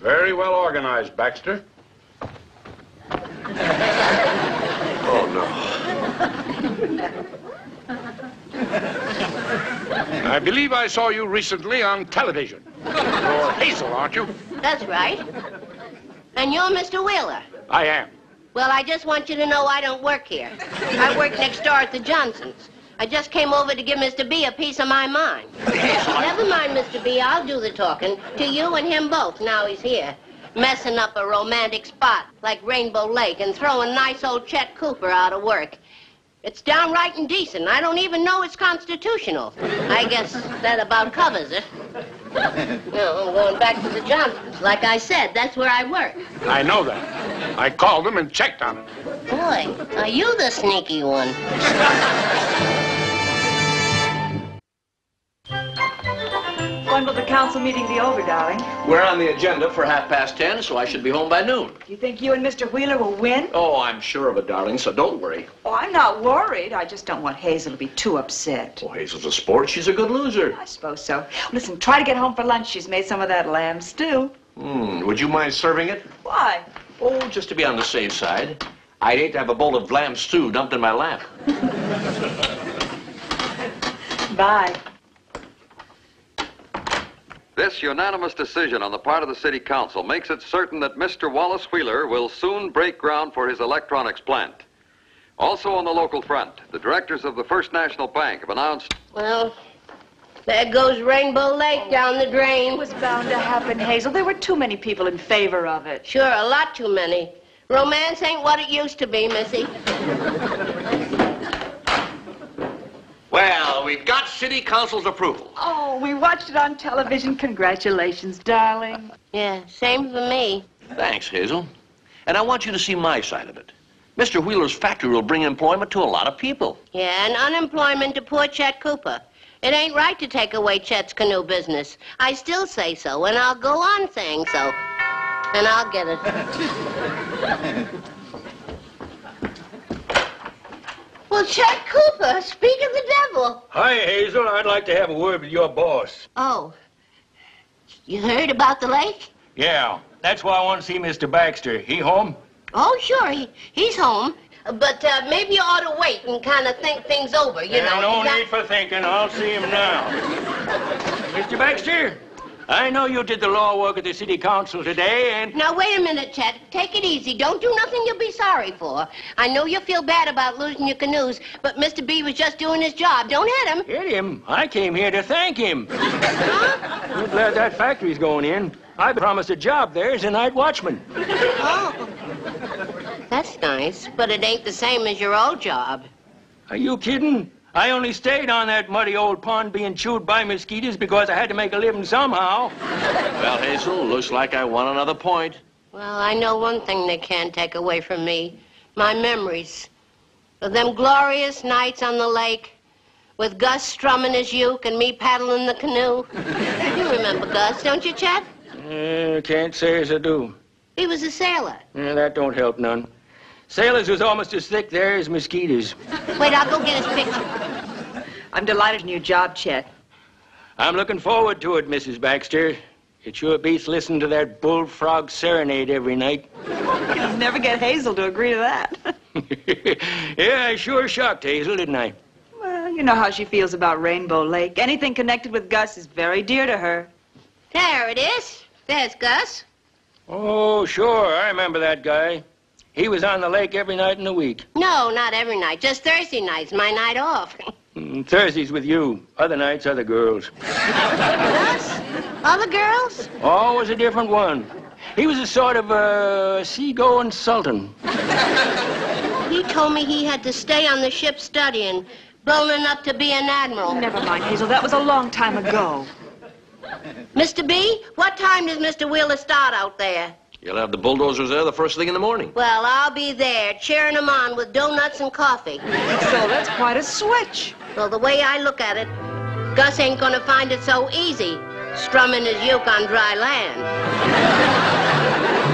Very well organized, Baxter. Oh, no. I believe I saw you recently on television. You're Hazel, aren't you? That's right. And you're Mr. Wheeler. I am. Well, I just want you to know I don't work here. I work next door at the Johnsons. I just came over to give Mr. B a piece of my mind. Never mind, Mr. B. I'll do the talking to you and him both now he's here. Messing up a romantic spot like Rainbow Lake and throwing nice old Chet Cooper out of work. It's downright indecent. I don't even know it's constitutional. I guess that about covers it. No, I'm going back to the Johnsons. Like I said, that's where I work. I know that. I called them and checked on it. Boy, are you the sneaky one. When will the council meeting be over, darling? We're on the agenda for 10:30, so I should be home by noon. Do you think you and Mr. Wheeler will win? Oh, I'm sure of it, darling, so don't worry. Oh, I'm not worried. I just don't want Hazel to be too upset. Oh, Hazel's a sport. She's a good loser. I suppose so. Listen, try to get home for lunch. She's made some of that lamb stew. Would you mind serving it? Why? Oh, just to be on the safe side. I'd hate to have a bowl of lamb stew dumped in my lap. Bye. This unanimous decision on the part of the City Council makes it certain that Mr. Wallace Wheeler will soon break ground for his electronics plant. Also on the local front, the directors of the First National Bank have announced... Well, there goes Rainbow Lake down the drain. It was bound to happen, Hazel. There were too many people in favor of it. Sure, a lot too many. Romance ain't what it used to be, Missy. Well, we've got City Council's approval. Oh, we watched it on television. Congratulations, darling. Yeah, same for me. Thanks, Hazel. And I want you to see my side of it. Mr. Wheeler's factory will bring employment to a lot of people. Yeah, and unemployment to poor Chet Cooper. It ain't right to take away Chet's canoe business. I still say so, and I'll go on saying so. And I'll get it. Well, Chet Cooper, speak of the devil. Hi, Hazel. I'd like to have a word with your boss. Oh. You heard about the lake? Yeah. That's why I want to see Mr. Baxter. He home? Oh, sure. He's home. But maybe you ought to wait and kind of think things over, you know. No need for thinking. I'll see him now. Mr. Baxter, I know you did the law work at the City Council today and... Now, wait a minute, Chet. Take it easy. Don't do nothing you'll be sorry for. I know you feel bad about losing your canoes, but Mr. B was just doing his job. Don't hit him. Hit him? I came here to thank him. Huh? I'm glad that factory's going in. I promised a job there as a night watchman. Oh. That's nice, but it ain't the same as your old job. Are you kidding? I only stayed on that muddy old pond being chewed by mosquitoes because I had to make a living somehow. Well, Hazel, looks like I won another point. Well, I know one thing they can't take away from me. My memories of them glorious nights on the lake with Gus strumming his uke and me paddling the canoe. You remember Gus, don't you, Chet? Can't say as I do. He was a sailor. Yeah, that don't help none. Sailors was almost as thick there as mosquitoes. Wait, I'll go get his picture. I'm delighted in your job, Chet. I'm looking forward to it, Mrs. Baxter. It sure beats listening to that bullfrog serenade every night. You'll never get Hazel to agree to that. Yeah, I sure shocked Hazel, didn't I? Well, you know how she feels about Rainbow Lake. Anything connected with Gus is very dear to her. There it is. There's Gus. Oh, sure, I remember that guy. He was on the lake every night in the week. No, not every night. Just Thursday nights, my night off. Thursdays with you. Other nights, other girls. Us? Other girls? Always a different one. He was a sort of seagoing sultan. He told me he had to stay on the ship studying, building up to be an admiral. Never mind, Hazel. That was a long time ago. Mr. B, what time does Mr. Wheeler start out there? You'll have the bulldozers there the first thing in the morning. Well, I'll be there, cheering them on with donuts and coffee. So that's quite a switch. Well, the way I look at it, Gus ain't gonna find it so easy, strumming his uke on dry land.